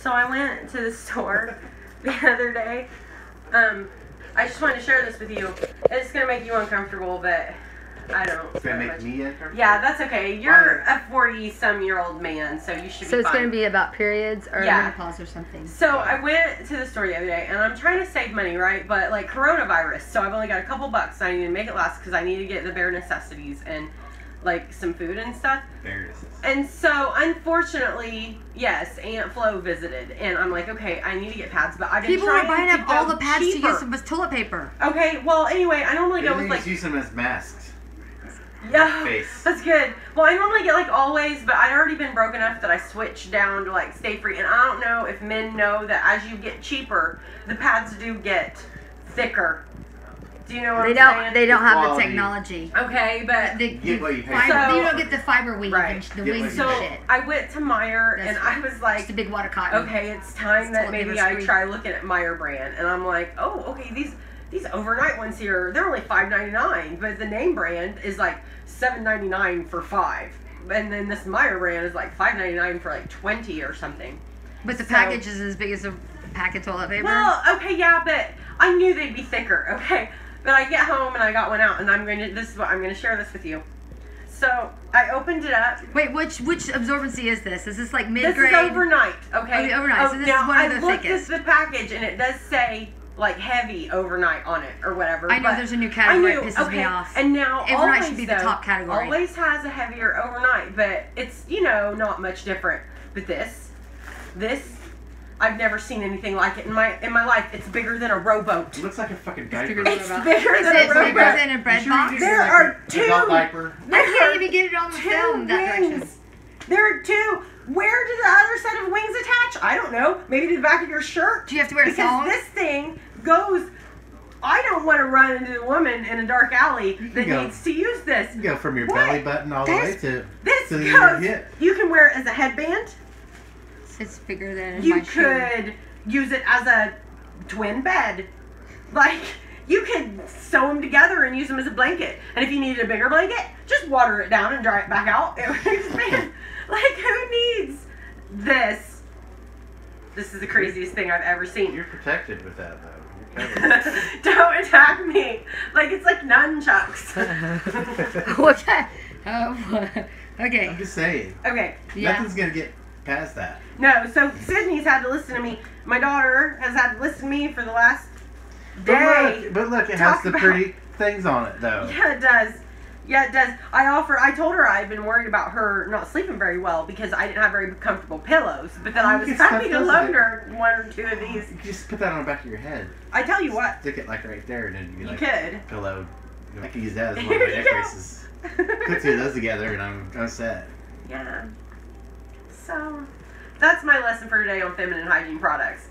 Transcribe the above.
So I went to the store the other day. I just wanted to share this with you. It's going to make you uncomfortable, but I don't. It's going to make me uncomfortable? Yeah, that's okay. You're a 40-some-year-old man, so you should be fine. So it's going to be about periods or menopause or something. So I went to the store the other day, and I'm trying to save money, right? But, like, coronavirus. So I've only got a couple bucks, and I need to make it last because I need to get the bare necessities and, like, some food and stuff. Bare necessities. And so, unfortunately, yes, Aunt Flo visited, and I'm like, okay, I need to get pads, but I've been trying to go cheaper. People are buying up all the pads to use them as toilet paper. Okay, well, anyway, I normally go with, like... use them as masks. Yeah, face. That's good. Well, I normally get, like, Always, but I'd already been broke enough that I switched down to, like, Stay Free, and I don't know if men know that as you get cheaper, the pads do get thicker. Do you know what I'm saying? They don't have the technology. Okay, but get what you pay for. So, you don't get the fiber weave and the wings and shit. I went to Meijer and I was like, just a big wad of cotton. Okay, it's time that maybe I try looking at Meijer brand. And I'm like, oh, okay, these overnight ones here, they're only $5.99, but the name brand is like $7.99 for 5. And then this Meijer brand is like $5.99 for like 20 or something. But the package is as big as a pack of toilet paper. Well, okay, yeah, but I knew they'd be thicker, okay. But I get home and I got one out, and this is what I'm gonna share this with you. So I opened it up. Wait, which absorbency is this? Is this like mid grade? This is overnight, okay? Oh, overnight. So this is one of the thickest. I looked at the package, and it does say like heavy overnight on it or whatever. I know there's a new category that pisses me off. And now overnight should be the top category. Always has a heavier overnight, but it's not much different. But this. I've never seen anything like it in my life. It's bigger than a rowboat. It looks like a fucking diaper. It's bigger than a rowboat. It's bigger than a bread box. There are two. I can't even get it on the film that direction. There are two. Where do the other set of wings attach? I don't know. Maybe to the back of your shirt. Do you have to wear a thong? Because this thing goes. I don't want to run into a woman in a dark alley that needs to use this. You go from your belly button all the way to your hip. You can wear it as a headband. It's bigger than my shoe. You could use it as a twin bed. Like, you could sew them together and use them as a blanket. And if you needed a bigger blanket, just water it down and dry it back out. It would expand. Like, who needs this? This is the craziest thing I've ever seen. You're protected with that, though. Don't attack me. Like, it's like nunchucks. Okay. Okay. I'm just saying. Okay. Yeah. Nothing's going to get... past that. No, so Sydney's had to listen to me. My daughter has had to listen to me for the last day. But look, it has the pretty things on it, though. Yeah, it does. Yeah, it does. I told her I'd been worried about her not sleeping very well because I didn't have very comfortable pillows. But then I was happy to loan her one or two of these. You just put that on the back of your head. I tell you what. Stick it like right there, and then you could pillow. I could use that as one of my necklaces. Put two of those together, and I'm set. Yeah. So, that's my lesson for today on feminine hygiene products.